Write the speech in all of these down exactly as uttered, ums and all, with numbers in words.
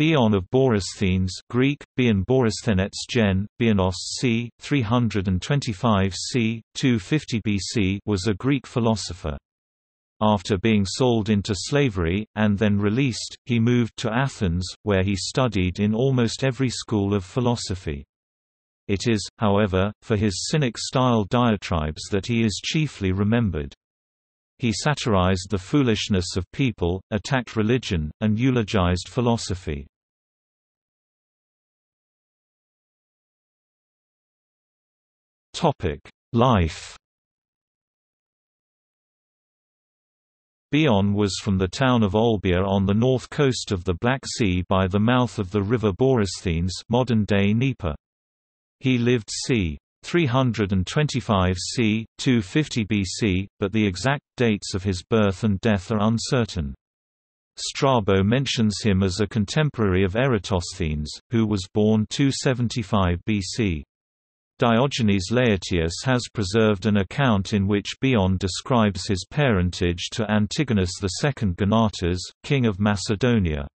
Bion of Borysthenes, Greek Bion Borysthenes Gen Bionos c. three hundred twenty-five c. two fifty B C, was a Greek philosopher. After being sold into slavery and then released, he moved to Athens, where he studied in almost every school of philosophy. It is, however, for his Cynic-style diatribes that he is chiefly remembered. He satirized the foolishness of people, attacked religion, and eulogized philosophy. Life. Bion was from the town of Olbia on the north coast of the Black Sea by the mouth of the river Borysthenes, modern-day Dnieper. He lived c. three hundred twenty-five c. two fifty B C, but the exact dates of his birth and death are uncertain. Strabo mentions him as a contemporary of Eratosthenes, who was born two seventy-five B C. Diogenes Laërtius has preserved an account in which Bion describes his parentage to Antigonus the Second Gonatas, king of Macedonia.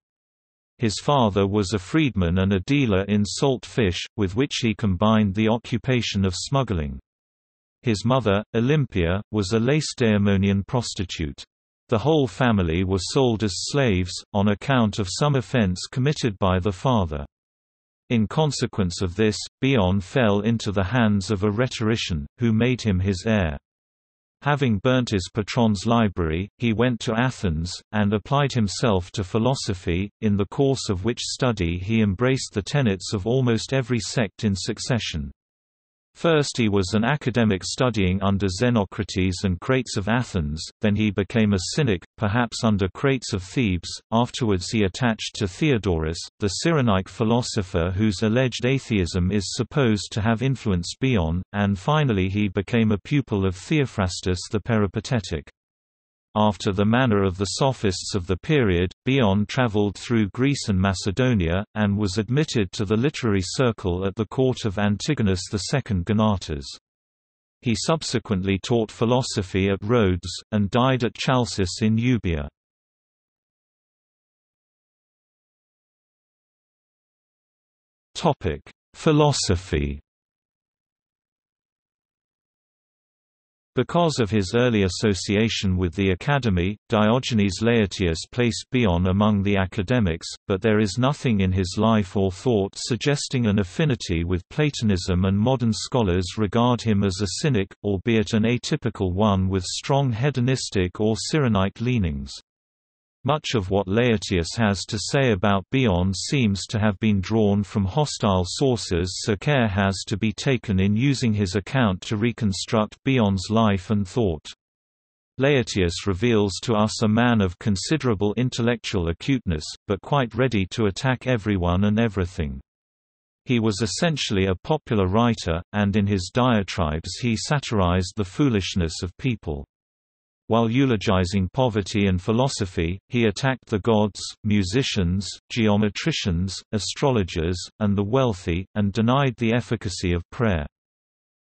His father was a freedman and a dealer in salt fish, with which he combined the occupation of smuggling. His mother, Olympia, was a Lacedaemonian prostitute. The whole family were sold as slaves, on account of some offense committed by the father. In consequence of this, Bion fell into the hands of a rhetorician, who made him his heir. Having burnt his patron's library, he went to Athens, and applied himself to philosophy, in the course of which study he embraced the tenets of almost every sect in succession. First he was an academic studying under Xenocrates and Crates of Athens, then he became a Cynic, perhaps under Crates of Thebes, afterwards he attached to Theodorus, the Cyrenaic philosopher whose alleged atheism is supposed to have influenced Bion, and finally he became a pupil of Theophrastus the Peripatetic. After the manner of the Sophists of the period, Bion travelled through Greece and Macedonia, and was admitted to the literary circle at the court of Antigonus the Second Gonatas. He subsequently taught philosophy at Rhodes, and died at Chalcis in Euboea. Philosophy. Because of his early association with the academy, Diogenes Laërtius placed Bion among the academics, but there is nothing in his life or thought suggesting an affinity with Platonism, and modern scholars regard him as a cynic, albeit an atypical one with strong hedonistic or Cyrenaic leanings. Much of what Laërtius has to say about Bion seems to have been drawn from hostile sources, so care has to be taken in using his account to reconstruct Bion's life and thought. Laërtius reveals to us a man of considerable intellectual acuteness, but quite ready to attack everyone and everything. He was essentially a popular writer, and in his diatribes he satirized the foolishness of people. While eulogizing poverty and philosophy, he attacked the gods, musicians, geometricians, astrologers, and the wealthy, and denied the efficacy of prayer.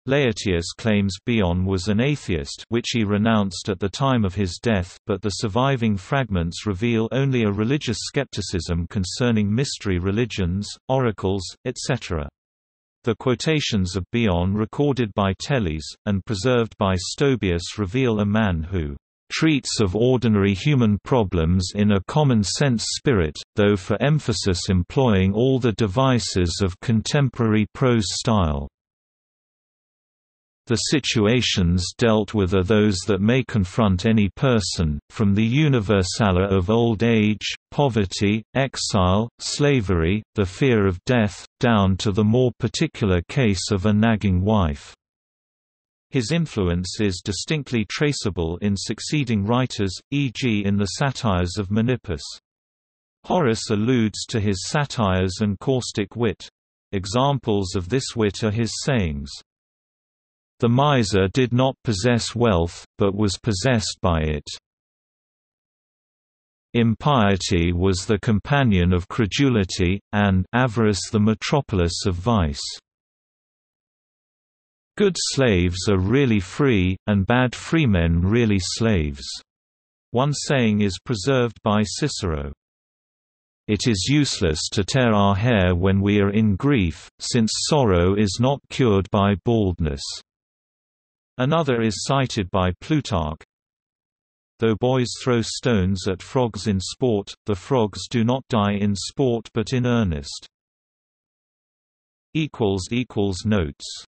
Laërtius claims Bion was an atheist, which he renounced at the time of his death, but the surviving fragments reveal only a religious skepticism concerning mystery religions, oracles, et cetera. The quotations of Bion recorded by Teles, and preserved by Stobaeus reveal a man who "...treats of ordinary human problems in a common-sense spirit, though for emphasis employing all the devices of contemporary prose style. The situations dealt with are those that may confront any person, from the universalia of old age, poverty, exile, slavery, the fear of death, down to the more particular case of a nagging wife." His influence is distinctly traceable in succeeding writers, for example in the satires of Menippus. Horace alludes to his satires and caustic wit. Examples of this wit are his sayings. The miser did not possess wealth, but was possessed by it. Impiety was the companion of credulity, and avarice the metropolis of vice. Good slaves are really free, and bad freemen really slaves. One saying is preserved by Cicero. It is useless to tear our hair when we are in grief, since sorrow is not cured by baldness. Another is cited by Plutarch. Though boys throw stones at frogs in sport, the frogs do not die in sport but in earnest. Notes